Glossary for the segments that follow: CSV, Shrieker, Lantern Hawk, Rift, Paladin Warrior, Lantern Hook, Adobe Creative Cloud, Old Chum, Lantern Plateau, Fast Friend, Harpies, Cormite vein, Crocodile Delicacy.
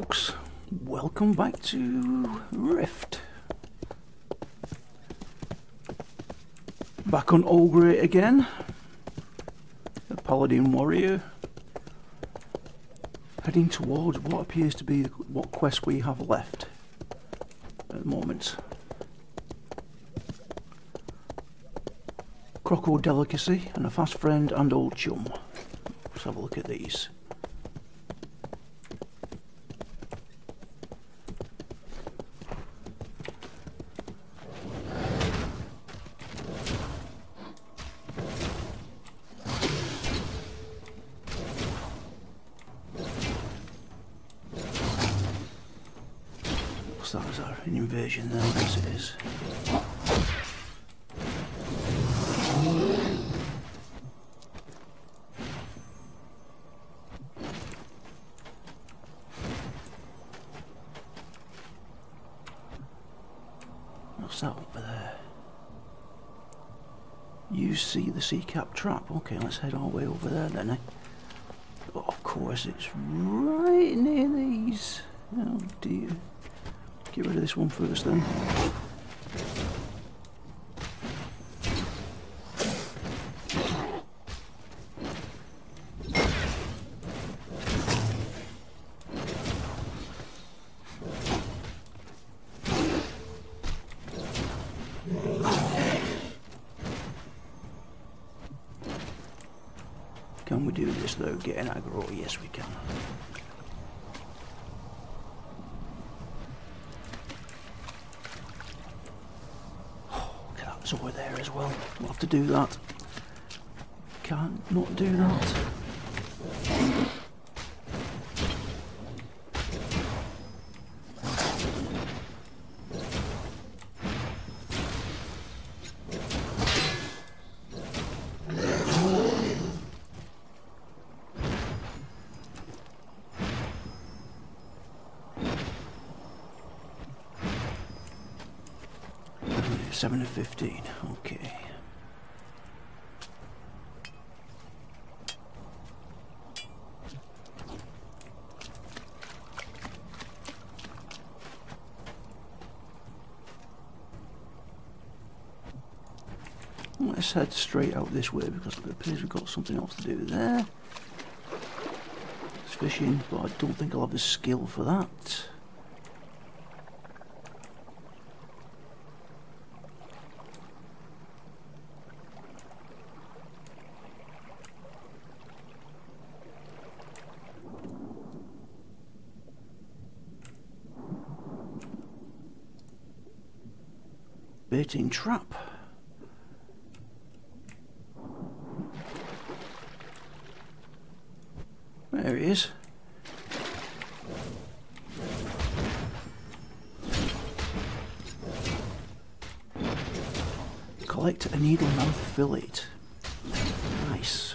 folks, welcome back to Rift. Back on Ogre again, the Paladin Warrior, heading towards what appears to be what quest we have left at the moment. Crocodile Delicacy and a Fast Friend and Old Chum. Let's have a look at these. That was an invasion there, I guess it is. What's that over there? You see the sea cap trap. Okay, let's head our way over there then, eh? Oh, of course, it's right near these. Oh dear. Get rid of this one first then. Can we do this though? Getting aggro? Yes, we can. Over there as well. We'll have to do that. Can't not do that. Seven to 15, okay. Let's head straight out this way because it appears we've got something else to do there. It's fishing, but I don't think I'll have the skill for that. Baiting trap. There he is. Collect a needle mouth fillet. Nice.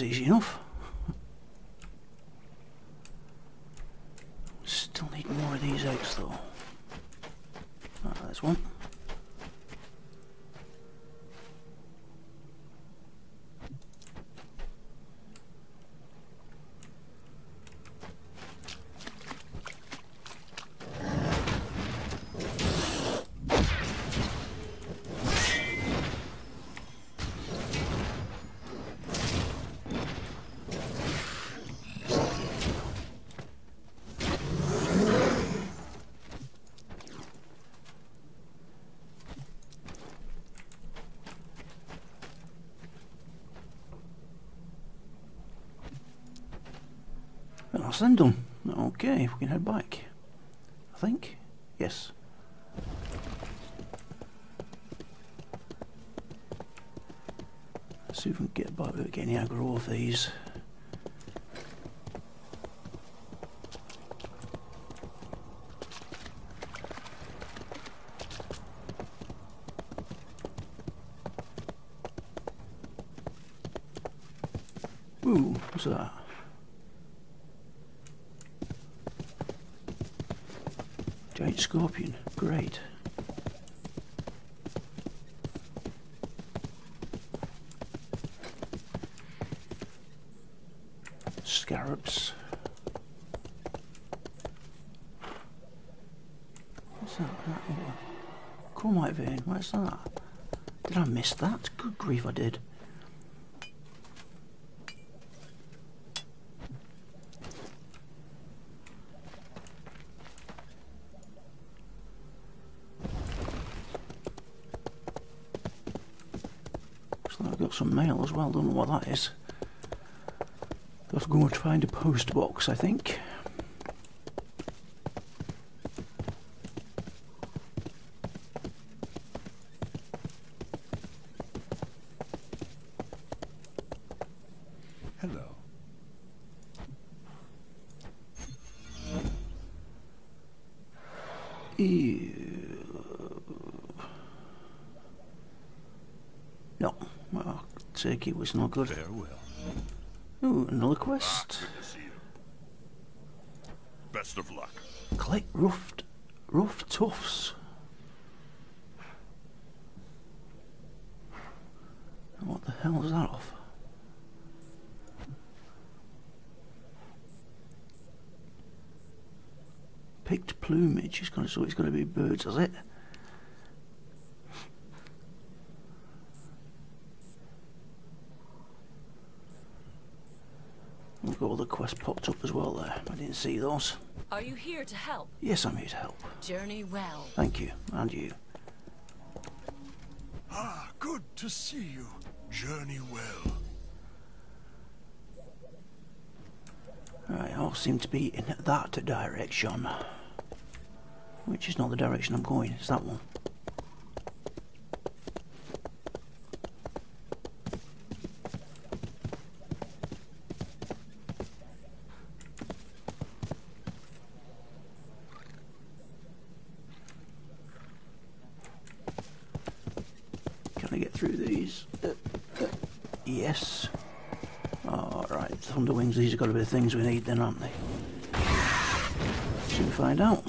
Easy enough. Still need more of these eggs though. Ah, there's one. That's then done. Okay, we can head back. I think. Yes. Let's see if we can get back without getting aggro off these. Ooh, what's that? White Scorpion. Great. Scarabs. What's that? That one? Cormite vein. What's that? Did I miss that? Good grief, I did. Some mail as well, don't know what that is. I'll go and find a post box, I think. Hello. No. Well, turkey was not good. Farewell. Ooh, another quest. Good to see you. Best of luck. Collect rough tufts. What the hell is that off? Picked plumage. It's gonna, so it's gonna be birds, is it? Quest popped up as well there. I didn't see those. Are you here to help? Yes, I'm here to help. Journey well. Thank you. And you. Ah, good to see you. Journey well. Right, all seem to be in that direction. Which is not the direction I'm going, it's that one. Yes. Alright, Thunderwings, these have got to be the things we need then, aren't they? Soon find out.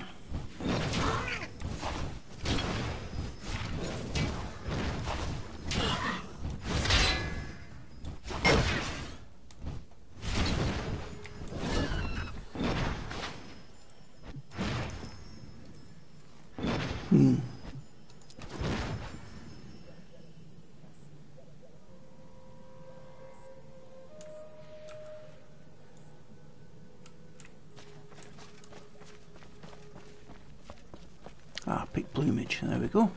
Plumage, there we go.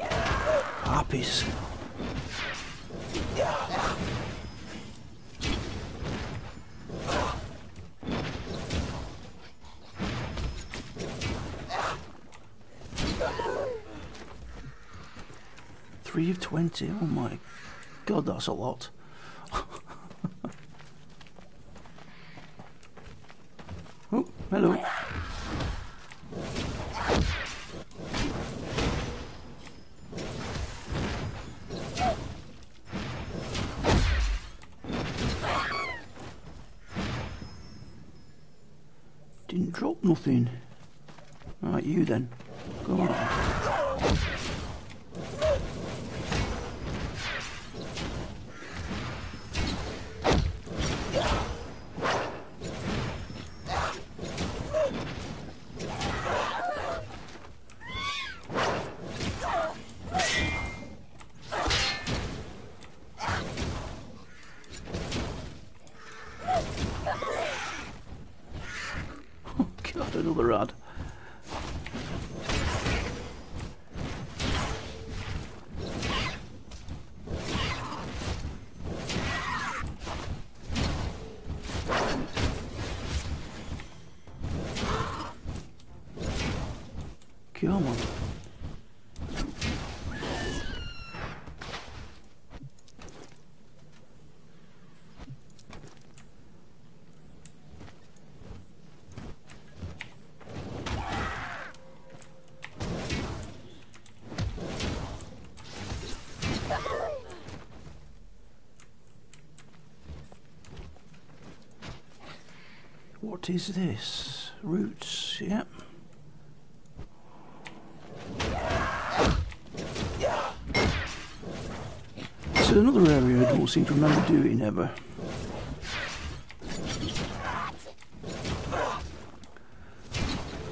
Harpies. Three of 20, oh my god, that's a lot. Oh, hello. Didn't drop nothing. Alright, you then. Go on. Another rod. Come on. What is this? Roots, yep. That's another area I don't seem to remember doing ever.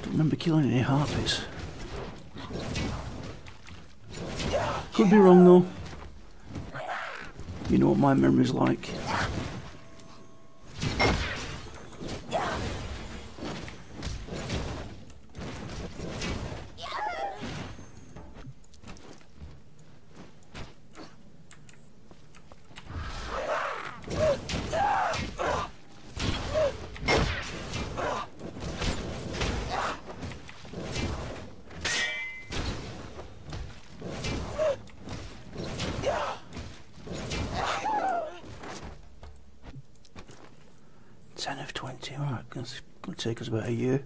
Don't remember killing any harpies. Could be wrong though. You know what my memory's like. Take us about a year.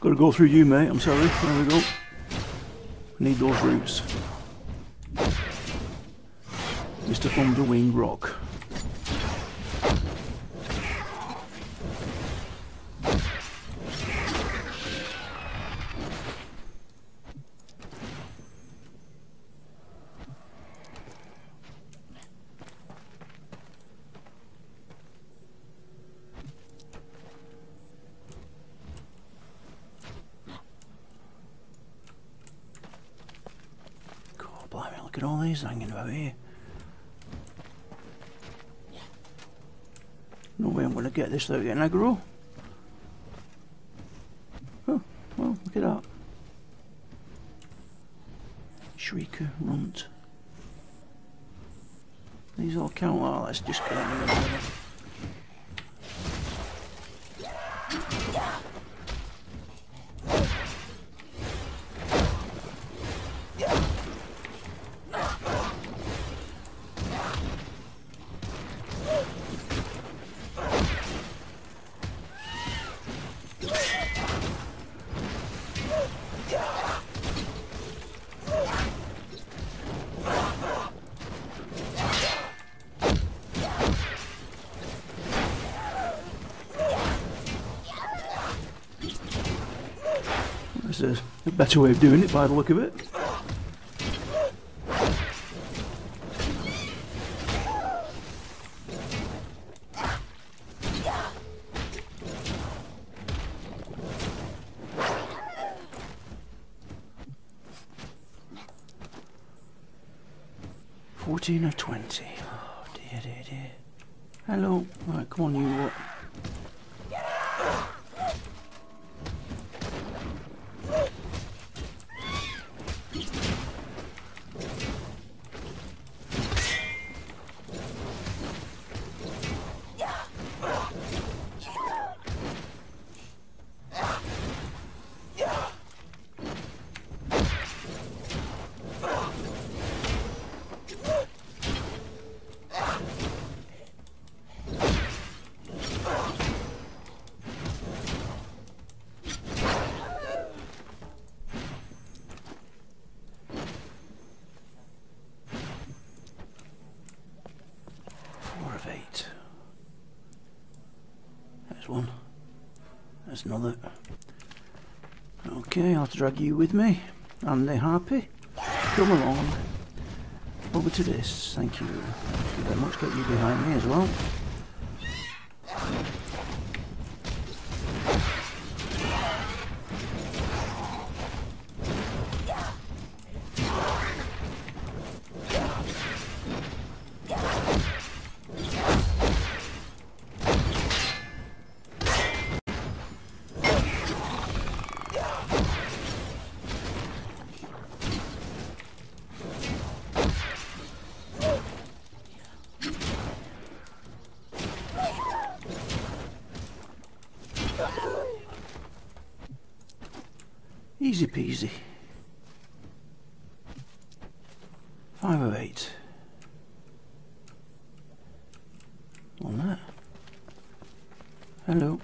Gotta go through you, mate. I'm sorry. There we go. Need those roots. Mr. Thunderwing Rock. Look at all these hanging about here. No way I'm going to get this without getting aggro. Oh, well, look at that. Shrieker, runt. These all count. Oh, let's just get them. There's a better way of doing it by the look of it. One. That's another. Okay, I'll have to drag you with me. And the harpy. Come along. Over to this. Thank you. Thank you very much. Get you behind me as well. Easy peasy. 5 of 8. On that. Hello.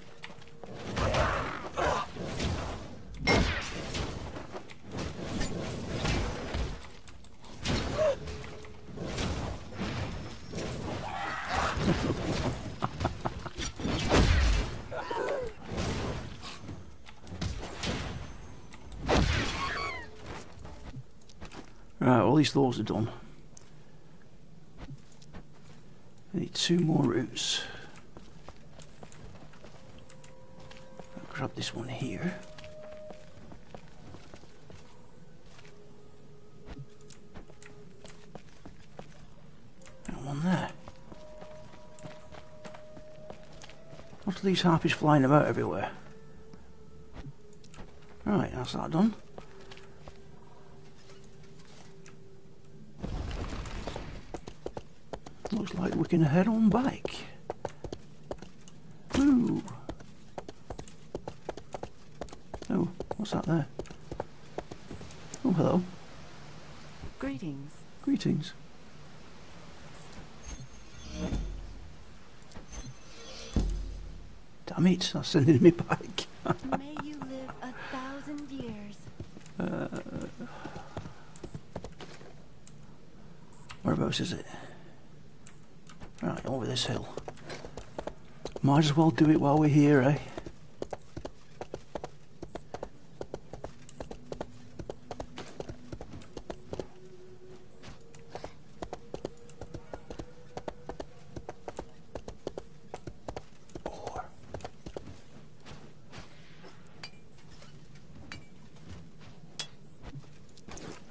Right, all these thoughts are done. two more roots. I'll grab this one here. And one there. What are these harpies flying about everywhere? Right, that's that done. Looks like we can head on back. Ooh. Oh, what's that there? Oh, hello. Greetings. Greetings. Damn it, that's sending me back. May you live 1,000 years. Whereabouts is it? Right, over this hill. Might as well do it while we're here, eh?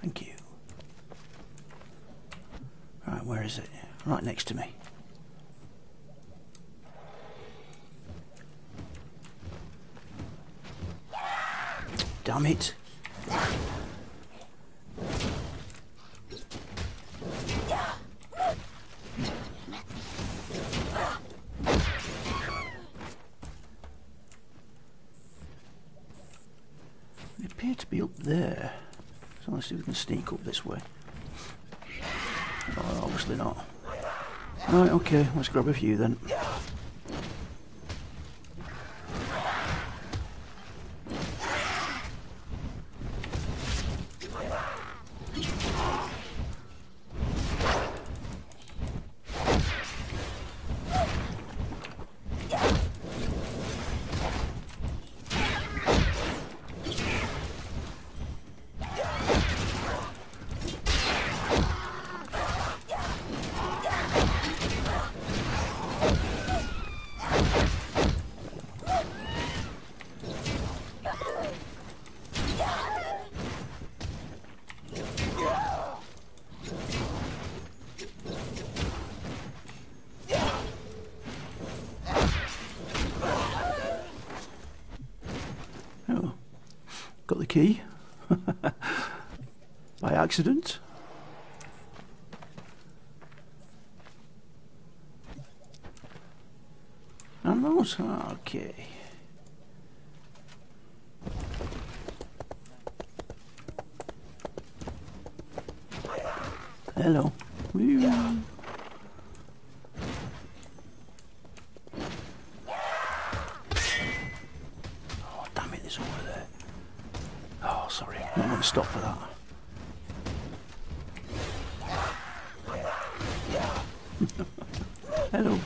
Thank you. Right, where is it? Right next to me. Damn it. They appear to be up there. So let's see if we can sneak up this way. Oh, obviously not. Right, okay, let's grab a few then. Key by accident. And those, okay. Hello. Yeah. Oh, damn it, there's over there. Oh, sorry, not going to stop for that. Hello.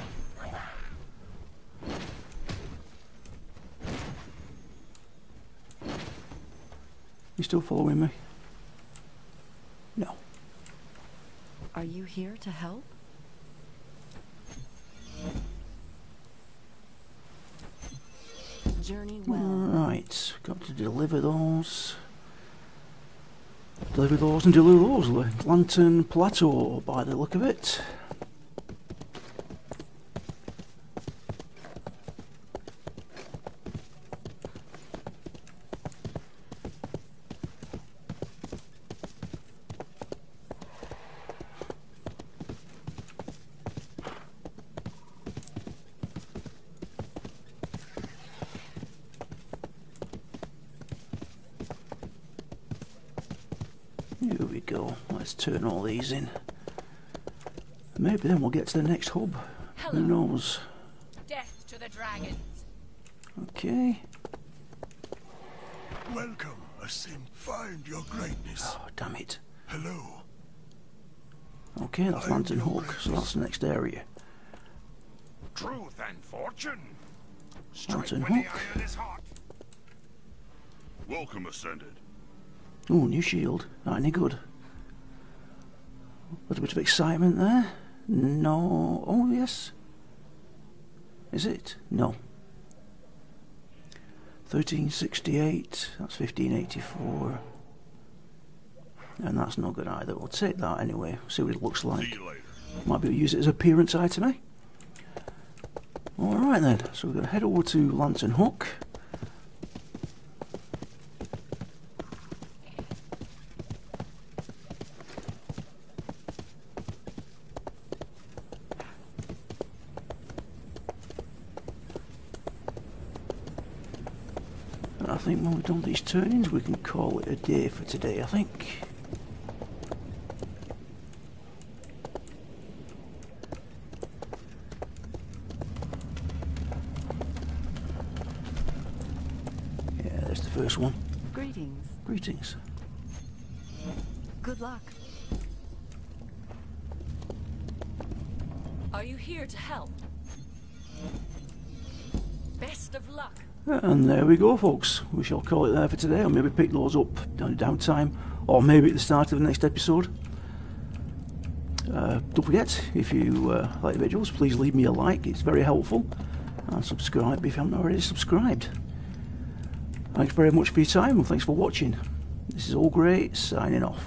You still following me? No. Are you here to help? Journey well. Right, got to deliver those. Deliver those and deliver those. Lantern Plateau, by the look of it. Here we go, let's turn all these in. Maybe then we'll get to the next hub. Hello. Who knows? Death to the dragons. Okay. Welcome, Asim. Find your greatness. Oh, damn it. Hello. Okay, that's Lantern Hawk, so that's the next area. Truth and fortune. Lantern Hawk. Welcome, Ascended. Oh, new shield. Not any good. A little bit of excitement there. No. Oh, yes. is it? No. 1368, that's 1584. And that's not good either. We'll take that anyway, see what it looks like. Might be able to use it as appearance item, eh? Alright then, so we're going to head over to Lantern Hook. I think when we've done these turnings we can call it a day for today, I think. Yeah, there's the first one. Greetings. Greetings. Good luck. Are you here to help? Best of luck. And there we go, folks. We shall call it there for today, or maybe pick those up down downtime, or maybe at the start of the next episode. Don't forget, if you like the videos, please leave me a like, it's very helpful. And subscribe if you haven't already subscribed. Thanks very much for your time, and thanks for watching. This is All Great, signing off.